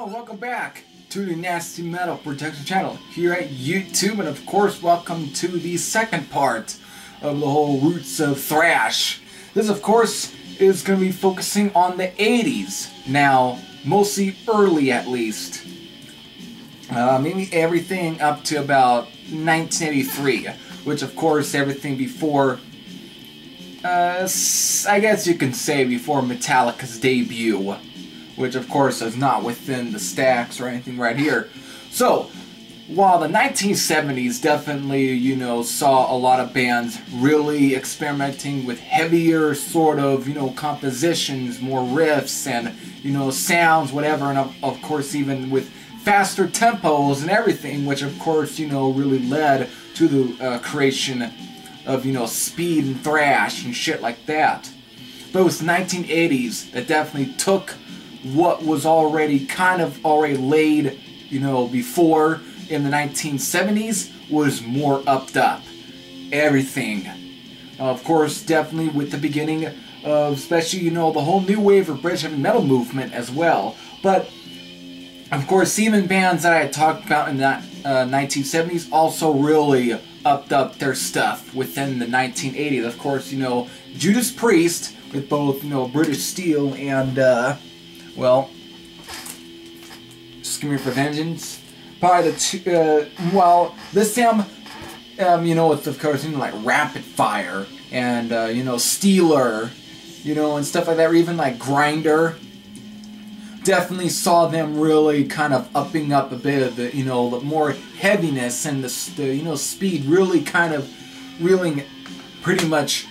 Welcome back to the Nasty Metal Protection channel here at YouTube, and of course welcome to the second part of the whole Roots of Thrash. This of course is going to be focusing on the 80s, now mostly early at least. Maybe everything up to about 1983, which of course everything before, I guess you can say before Metallica's debut. Which of course is not within the stacks or anything right here. So, while the 1970s definitely, you know, saw a lot of bands really experimenting with heavier sort of, you know, compositions, more riffs and, you know, sounds, whatever, and of course even with faster tempos and everything, which of course, you know, really led to the creation of, you know, speed and thrash and shit like that. But it was the 1980s that definitely took what was already kind of laid, you know, before in the 1970s was more upped up. Everything. Of course, definitely with the beginning of, especially, you know, the whole new wave of British heavy metal movement as well. But, of course, even bands that I had talked about in the 1970s also really upped up their stuff within the 1980s. Of course, you know, Judas Priest with both, you know, British Steel and, well, Screaming for Vengeance. Probably the two, well, this time, you know, it's of course, you know, like Rapid Fire and, you know, Steeler, you know, and stuff like that, or even like Grinder. Definitely saw them really kind of upping up a bit of the, you know, the more heaviness and the you know, speed really kind of reeling pretty much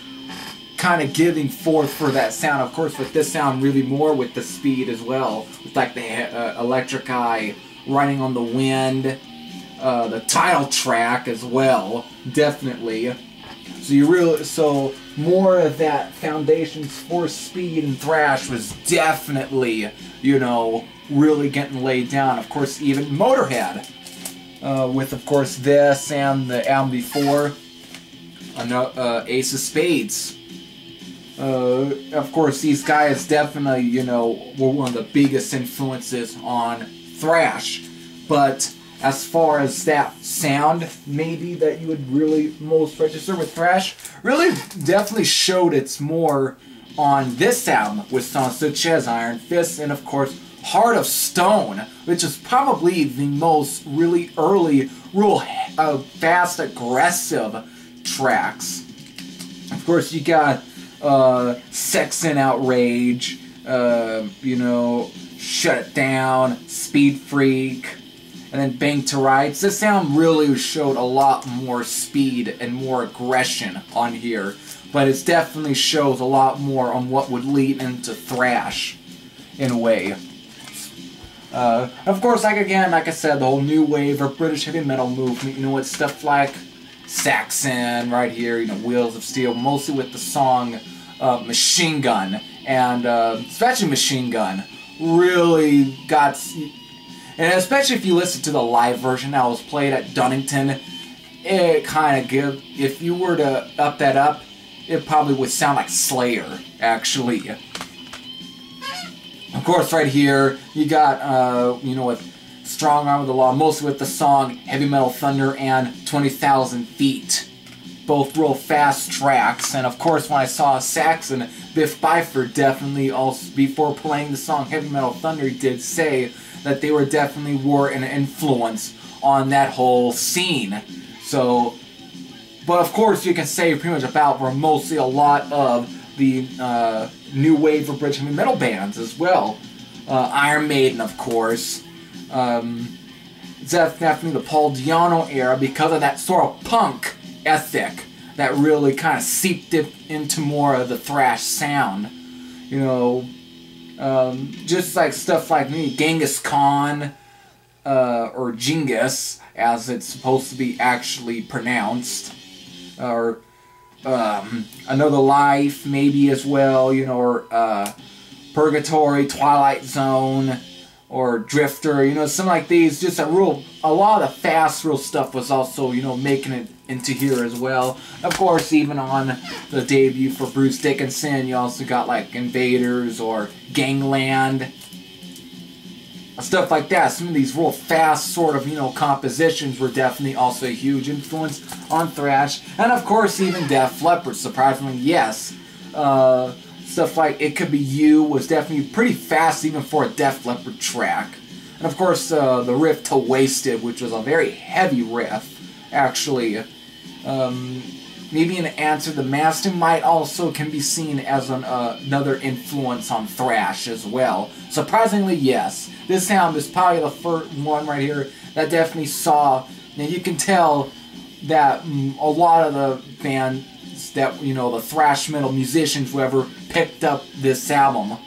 kind of giving forth for that sound, of course, with this sound really more with the speed as well, with like the Electric Eye, Riding on the Wind, the title track as well, definitely. So you really, so more of that foundations for speed and thrash was definitely, you know, really getting laid down. Of course, even Motorhead, with of course this and the album before, Ace of Spades. Of course, these guys definitely, you know, were one of the biggest influences on thrash. But as far as that sound, maybe that you would really most register with thrash, really definitely showed its more on this album with songs such as Iron Fist and, of course, Heart of Stone, which is probably the most really early, real fast, aggressive tracks. Of course, you got Sex and Outrage, you know, Shut It Down, Speed Freak, and then Bang to Rights. This sound really showed a lot more speed and more aggression on here, but it definitely shows a lot more on what would lead into thrash, in a way. Of course, like again, like I said, the whole new wave of British heavy metal movement, you know, it's stuff like Saxon right here, you know, Wheels of Steel, mostly with the song Machine Gun, and especially Machine Gun really got, and especially if you listen to the live version that was played at Donington, it kind of give, if you were to up that up, it probably would sound like Slayer, actually. Of course, right here, you got, you know, with Strong Arm of the Law, mostly with the song Heavy Metal Thunder and 20,000 Feet. Both real fast tracks, and of course when I saw Saxon, Biff Byford definitely also, before playing the song Heavy Metal Thunder, did say that they were definitely were an influence on that whole scene. So, but of course you can say pretty much about were mostly a lot of the new wave of British metal bands as well. Iron Maiden, of course. definitely after the Paul Diano era because of that sort of punk ethic that really kind of seeped it into more of the thrash sound. You know, just like stuff like me, Genghis Khan, or Genghis, as it's supposed to be actually pronounced, or Another Life, maybe as well, you know, or Purgatory, Twilight Zone, or Drifter, you know, something like these. Just a lot of fast, real stuff was also, you know, making it into here as well. Of course, even on the debut for Bruce Dickinson, you also got like Invaders or Gangland, stuff like that. Some of these real fast sort of, you know, compositions were definitely also a huge influence on thrash. And of course, even Def Leppard, surprisingly, yes. Stuff like It Could Be You was definitely pretty fast even for a Def Leppard track. And of course, the riff to Wasted, which was a very heavy riff, actually. Maybe an answer to Mastermind also can be seen as another influence on thrash as well. Surprisingly, yes. This sound is probably the first one right here that definitely saw. Now you can tell that a lot of the bands that, you know, the thrash metal musicians, whoever, picked up this album.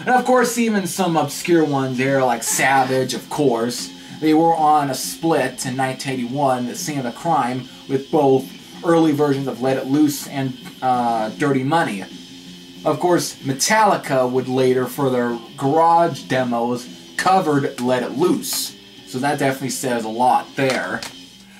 And of course, even some obscure ones there, like Savage, of course. They were on a split in 1981, The Scene of the Crime, with both early versions of Let It Loose and Dirty Money. Of course, Metallica would later, for their garage demos, covered Let It Loose. So that definitely says a lot there.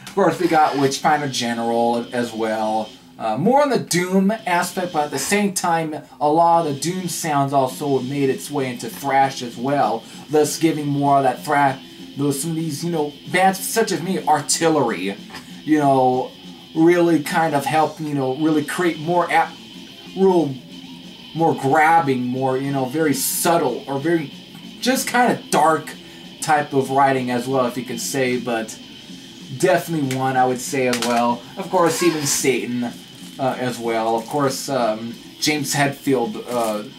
Of course, we got Witchfinder General as well. More on the doom aspect, but at the same time, a lot of the doom sounds also made its way into thrash as well, thus giving more of that thrash. Some of these, you know, bands such as me, Artillery, you know, really kind of helped, you know, really create more more grabbing, more, you know, very subtle or very just kind of dark type of writing as well, if you could say, but definitely one I would say as well. Of course, even Satan as well. Of course, James Hetfield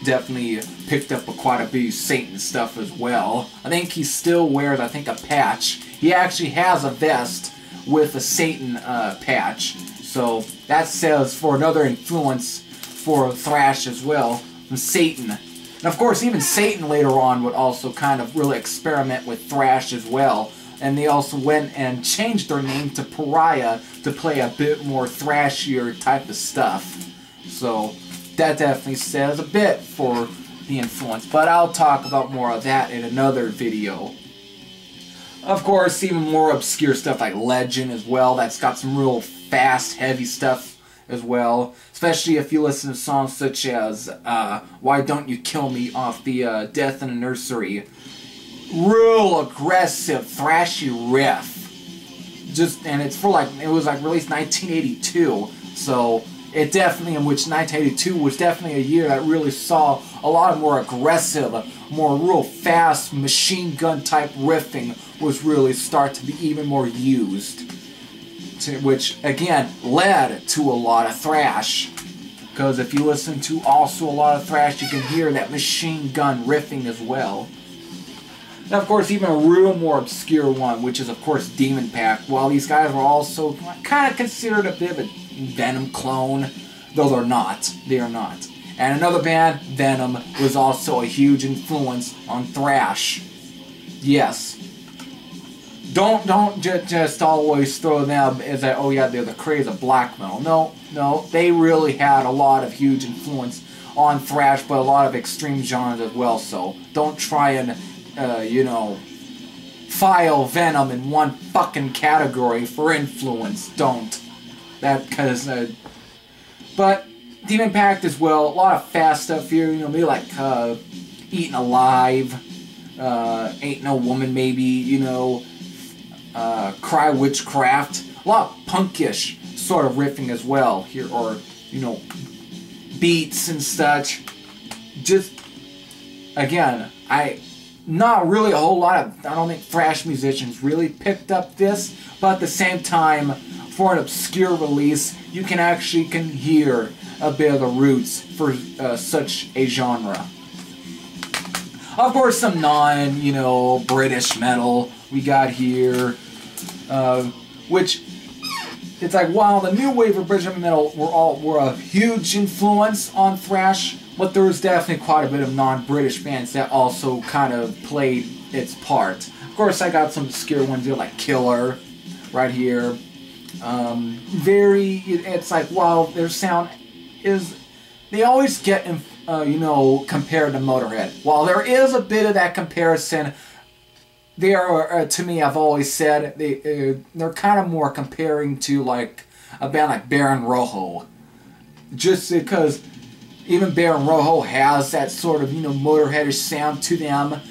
definitely picked up quite a bit of Satan stuff as well. I think he still wears, I think, a patch. He actually has a vest with a Satan patch. So that says for another influence for thrash as well, from Satan. And of course, even Satan later on would also kind of really experiment with thrash as well. And they also went and changed their name to Pariah to play a bit more thrashier type of stuff. So that definitely says a bit for the influence, but I'll talk about more of that in another video. Of course, even more obscure stuff like Legend as well, that's got some real fast, heavy stuff as well, especially if you listen to songs such as Why Don't You Kill Me off the Death in the Nursery. Real aggressive, thrashy riff. Just, and it's for like, it was like released 1982, so it definitely, in which 1982 was definitely a year that really saw a lot of more aggressive, more real fast machine gun type riffing was really start to be even more used. To which, again, led to a lot of thrash. Because if you listen to also a lot of thrash, you can hear that machine gun riffing as well. And of course, even a real more obscure one, which is of course Demon Pack. While these guys were also kind of considered a bit of a Venom clone, though they're not. They are not. And another band, Venom, was also a huge influence on thrash. Yes. Don't just always throw them as that, oh yeah, they're the craze of black metal. No, no, they really had a lot of huge influence on thrash, but a lot of extreme genres as well. So don't try and you know, file Venom in one fucking category for influence. Don't. That kind of said. But Demon Pact as well, a lot of fast stuff here, you know, maybe like Eaten Alive, Ain't No Woman maybe, you know, Cry Witchcraft, a lot of punkish sort of riffing as well here, or, you know, beats and such. Just, again, not really a whole lot of, I don't think thrash musicians really picked up this, but at the same time, for an obscure release, you can actually hear a bit of the roots for such a genre. Of course, some non, you know, British metal we got here, which it's like, while the new wave of British heavy metal were a huge influence on thrash, but there was definitely quite a bit of non-British bands that also kind of played its part. Of course, I got some obscure ones here, like Killer, right here. It's like, while their sound is, they always get, you know, compared to Motorhead. While there is a bit of that comparison, they are, to me, I've always said, they're kind of more comparing to, like, a band like Baron Rojo. Just because even Baron Rojo has that sort of, you know, Motorheadish sound to them.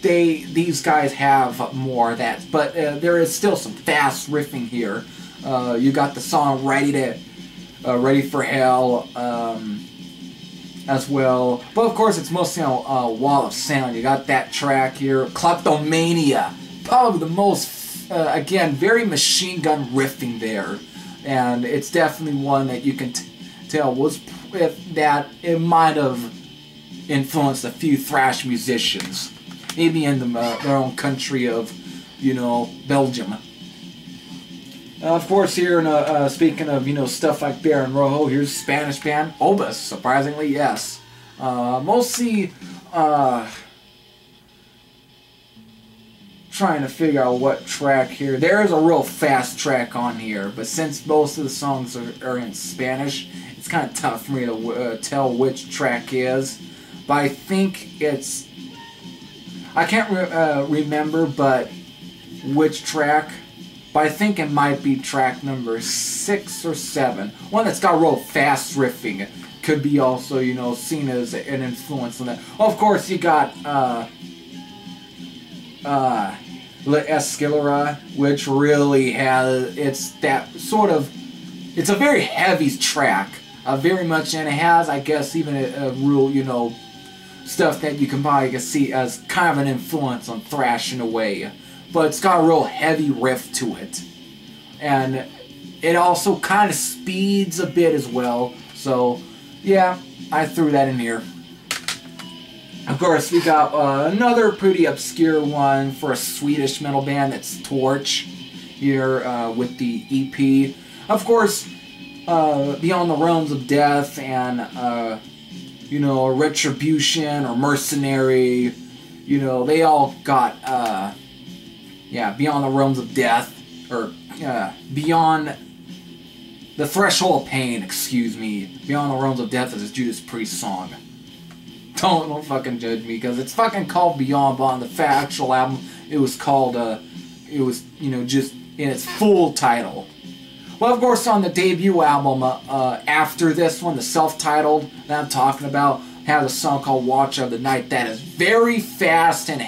These guys have more of that, but there is still some fast riffing here. You got the song Ready for Hell as well, but of course it's mostly on Wall of Sound. You got that track here, Kleptomania, probably the most, again, very Machine Gun riffing there, and it's definitely one that you can tell was that it might have influenced a few thrash musicians. Maybe in their own country of, you know, Belgium. Of course, here, speaking of, you know, stuff like Baron Rojo, here's Spanish band Obus, surprisingly, yes. Mostly, trying to figure out what track here. There is a real fast track on here, but since most of the songs are in Spanish, it's kind of tough for me to tell which track is. But I think it's, I can't remember, but which track? But I think it might be track number 6 or 7, one that's got real fast riffing. Could be also, you know, seen as an influence on that. Of course, you got La Escalera, which really has it's a very heavy track, very much, and it has, I guess, even a real, you know, stuff that you can probably see as kind of an influence on thrash in a way, but it's got a real heavy riff to it, and it also kind of speeds a bit as well. So yeah, I threw that in here. Of course, we got another pretty obscure one for a Swedish metal band. That's Torch here with the EP. Of course, Beyond the Realms of Death and you know, Retribution or Mercenary, you know, they all got, yeah, Beyond the Realms of Death, or Beyond the Threshold of Pain, excuse me. Beyond the Realms of Death is a Judas Priest song. Don't fucking judge me, because it's fucking called Beyond, but on the actual album, it was called, it was, you know, just in its full title. Well, of course, on the debut album after this one, the self-titled that I'm talking about, has a song called Watch of the Night that is very fast and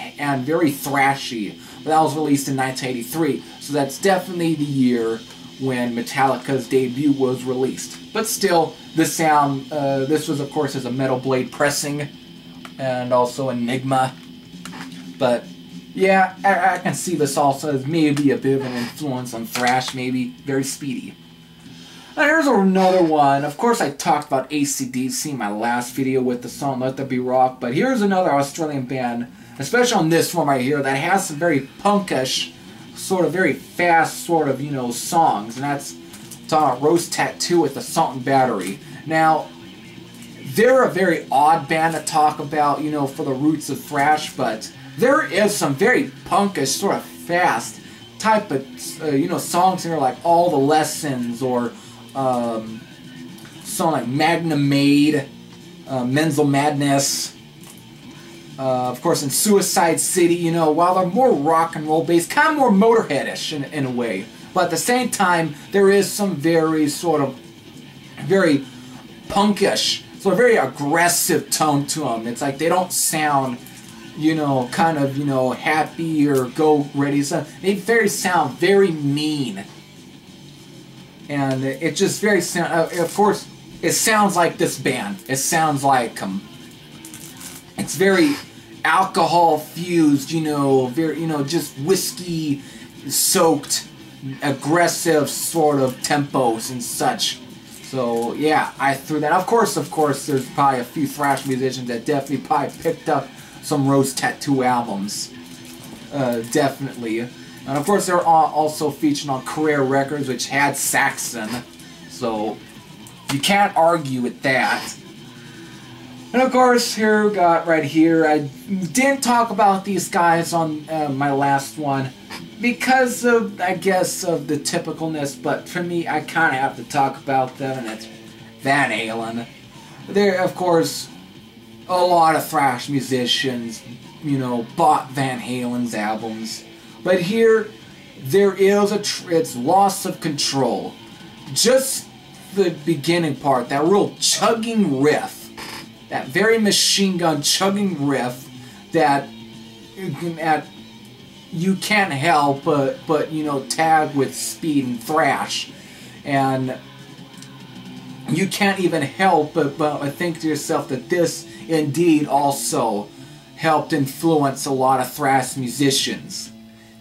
very thrashy. That was released in 1983, so that's definitely the year when Metallica's debut was released. But still, the sound, this was, of course, as a Metal Blade pressing, and also Enigma. But yeah, I can see this also as maybe a bit of an influence on thrash, maybe. Very speedy. Now, here's another one. Of course, I talked about AC/DC in my last video with the song Let There Be Rock, but here's another Australian band, especially on this one right here, that has some very punkish, sort of very fast, sort of, you know, songs, and that's Rose Tattoo with Assault and Battery. Now, they're a very odd band to talk about, you know, for the roots of thrash, but there is some very punkish, sort of fast type of, you know, songs in here, like All the Lessons, or song like Magna Maid, Menzel Madness, of course, in Suicide City, you know, while they're more rock and roll based, kind of more Motorhead-ish in a way. But at the same time, there is some very sort of, very punkish, so a very aggressive tone to them. It's like they don't sound, you know, kind of, you know, happy or go ready. So they very sound very mean, and it just very sound. Of course, it sounds like this band. It sounds like it's very alcohol fused, you know, very, you know, just whiskey soaked, aggressive sort of tempos and such. So yeah, I threw that. Of course, there's probably a few thrash musicians that definitely probably picked up some Rose Tattoo albums. definitely. And of course, they're also featured on Career Records, which had Saxon, so you can't argue with that. And of course, here we got right here, I didn't talk about these guys on my last one because of, I guess, of the typicalness, but for me, I kind of have to talk about them, and it's Van Halen. They're, of course, a lot of thrash musicians, you know, bought Van Halen's albums. But here, there is a, it's Loss of Control. Just the beginning part, that real chugging riff. That very Machine Gun chugging riff that you can't help but you know, tag with speed and thrash, and you can't even help but think to yourself that this indeed also helped influence a lot of thrash musicians.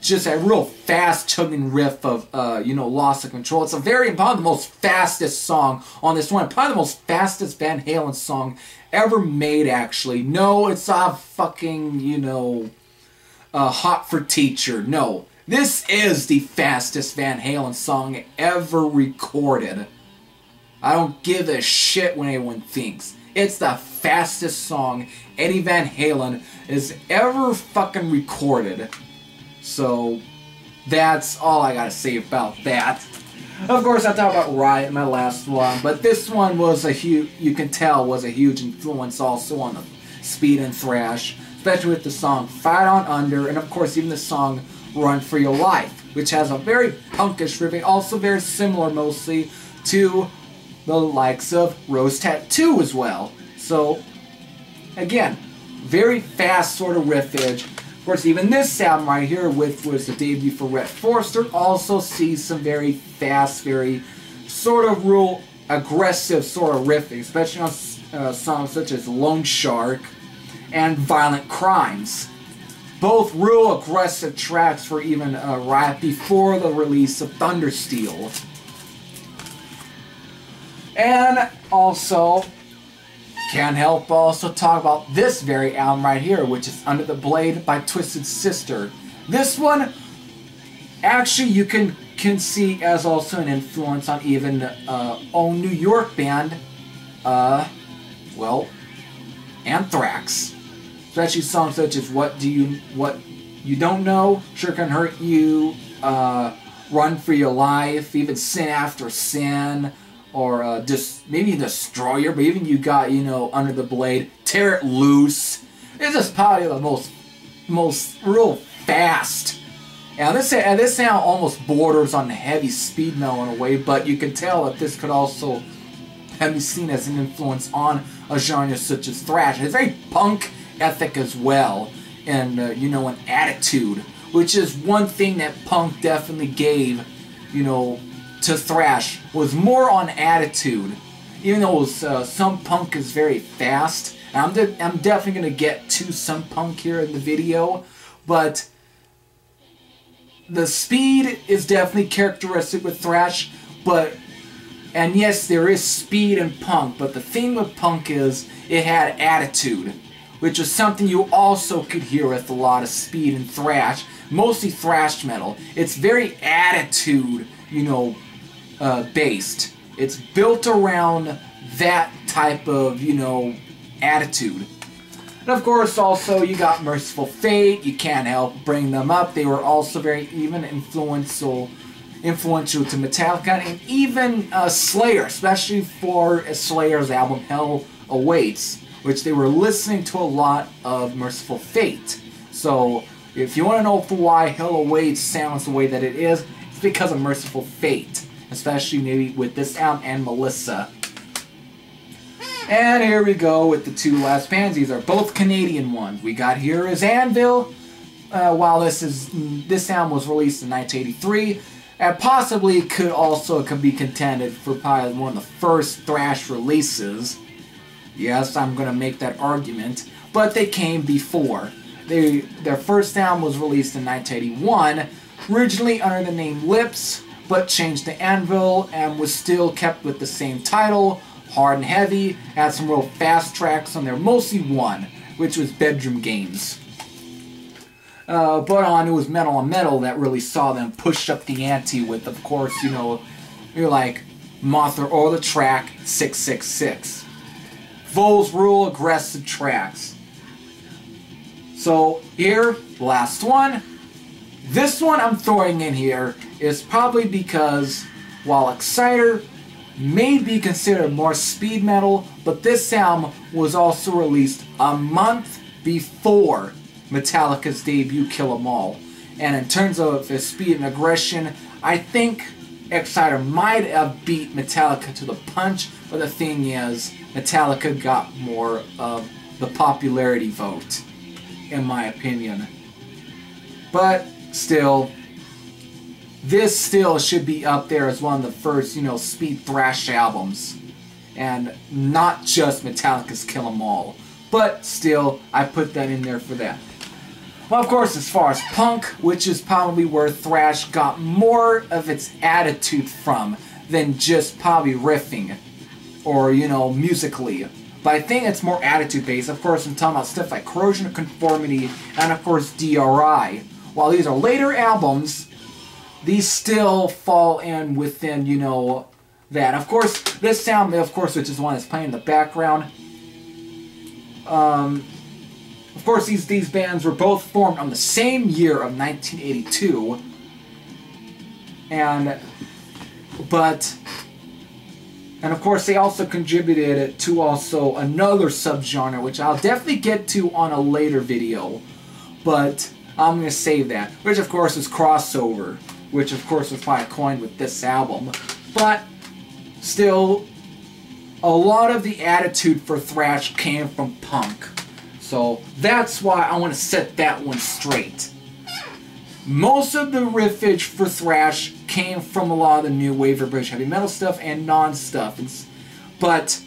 Just that real fast chugging riff of you know, Loss of Control. It's a very, probably the most fastest song on this one. Probably the most fastest Van Halen song ever made, actually. No, it's a fucking, you know, Hot for Teacher. No, this is the fastest Van Halen song ever recorded. I don't give a shit what anyone thinks. It's the fastest song Eddie Van Halen has ever fucking recorded. So, that's all I gotta say about that. Of course, I talked about Riot in my last one, but this one was a huge, you can tell, was a huge influence also on the speed and thrash, especially with the song Fight On Under, and of course, even the song Run For Your Life, which has a very punkish riffing, also very similar mostly to the likes of Rose Tattoo as well. So, again, very fast sort of riffage. Of course, even this album right here, which was the debut for Rhett Forster, also sees some very fast, very sort of real aggressive sort of riffing, especially on songs such as Lone Shark and Violent Crimes. Both real aggressive tracks for even Riot before the release of Thunder Steel. And also, can't help also talk about this very album right here, which is Under the Blade by Twisted Sister. This one, actually, you can see as also an influence on even own New York band, well, Anthrax. Especially songs such as What You Don't Know, Sure Can Hurt You, Run For Your Life, even Sin After Sin, or just maybe Destroyer, but even you got, you know, Under the Blade, Tear It Loose. This is probably the most real fast. Now this sound almost borders on the heavy speed metal in a way, but you can tell that this could also have been seen as an influence on a genre such as thrash. It's very punk ethic as well, and you know, an attitude, which is one thing that punk definitely gave, you know, to thrash, was more on attitude, even though it was, some punk is very fast. And I'm definitely gonna get to some punk here in the video, but the speed is definitely characteristic with thrash. But, and yes, there is speed in punk, but the thing with punk is it had attitude, which is something you also could hear with a lot of speed in thrash, mostly thrash metal. It's very attitude, you know, based. It's built around that type of, you know, attitude. And of course, also, you got Merciful Fate. You can't help bring them up. They were also very even influential to Metallica, and even Slayer, especially for Slayer's album Hell Awaits, which they were listening to a lot of Merciful Fate. So, if you want to know for why Hell Awaits sounds the way that it is, it's because of Merciful Fate, especially maybe with this album and Melissa. And here we go with the two last bands. These are both Canadian ones. We got here is Anvil. While this album was released in 1983, and possibly could also be contended for probably one of the first thrash releases. Yes, I'm going to make that argument, but they came before. Their first album was released in 1981, originally under the name Lips, but changed to Anvil and was still kept with the same title, Hard and Heavy. Had some real fast tracks on there, mostly one, which was Bedroom Games. But on it was Metal on Metal that really saw them push up the ante with, of course, you know, you're like Mothra or the track 666. Vols rule aggressive tracks. So here, last one. This one I'm throwing in here is probably because while Exciter may be considered more speed metal, but this album was also released a month before Metallica's debut Kill 'Em All. And in terms of its speed and aggression, I think Exciter might have beat Metallica to the punch, but the thing is, Metallica got more of the popularity vote, in my opinion. But still, this still should be up there as one of the first, you know, speed thrash albums. And not just Metallica's Kill 'Em All. But still, I put that in there for that. Well, of course, as far as punk, which is probably where thrash got more of its attitude from than just probably riffing or, you know, musically. But I think it's more attitude-based. Of course, I'm talking about stuff like Corrosion of Conformity and, of course, DRI. While these are later albums, these still fall in within, you know, that. Of course, this sound, of course, which is the one that's playing in the background. Of course, these bands were both formed on the same year of 1982. And of course, they also contributed to also another subgenre, which I'll definitely get to on a later video. But I'm going to save that. Which, of course, is crossover. Which, of course, was probably coined with this album. But still, a lot of the attitude for thrash came from punk. So that's why I want to set that one straight. Most of the riffage for thrash came from a lot of the new wave or British heavy metal stuff and non-stuff. But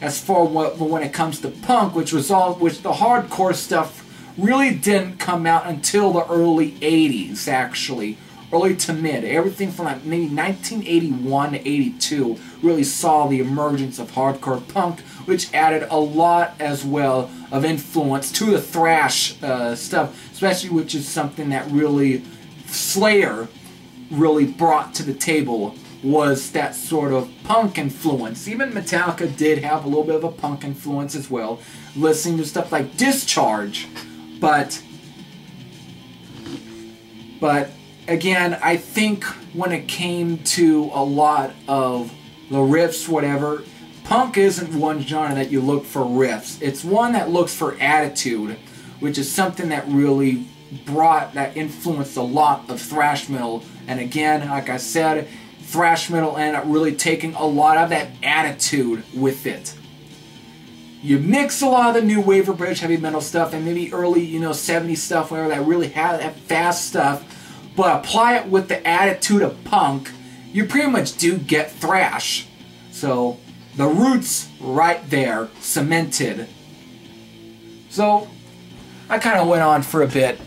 as far when it comes to punk, which the hardcore stuff really didn't come out until the early 80s, actually. Early to mid. Everything from like maybe 1981 to 82 really saw the emergence of hardcore punk, which added a lot as well of influence to the thrash stuff, especially which is something that really Slayer really brought to the table, was that sort of punk influence. Even Metallica did have a little bit of a punk influence as well, listening to stuff like Discharge, but again, I think when it came to a lot of the riffs, whatever, punk isn't one genre that you look for riffs. It's one that looks for attitude, which is something that really influenced a lot of thrash metal. And again, like I said, thrash metal ended up really taking a lot of that attitude with it. You mix a lot of the new wave or British heavy metal stuff and maybe early, you know, 70s stuff, whatever, that really had that fast stuff, but apply it with the attitude of punk, you pretty much do get thrash. So, the roots right there, cemented. So, I kind of went on for a bit.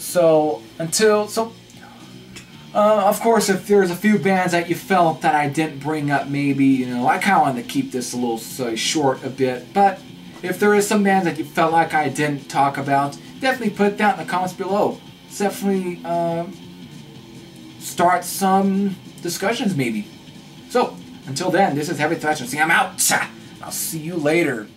Of course, if there's a few bands that you felt that I didn't bring up, maybe, you know, I kind of wanted to keep this a little short a bit, but if there is some bands that you felt like I didn't talk about, definitely put that in the comments below. It's definitely, start some discussions maybe. So, until then, this is Heavy Thrash. I'm out. I'll see you later.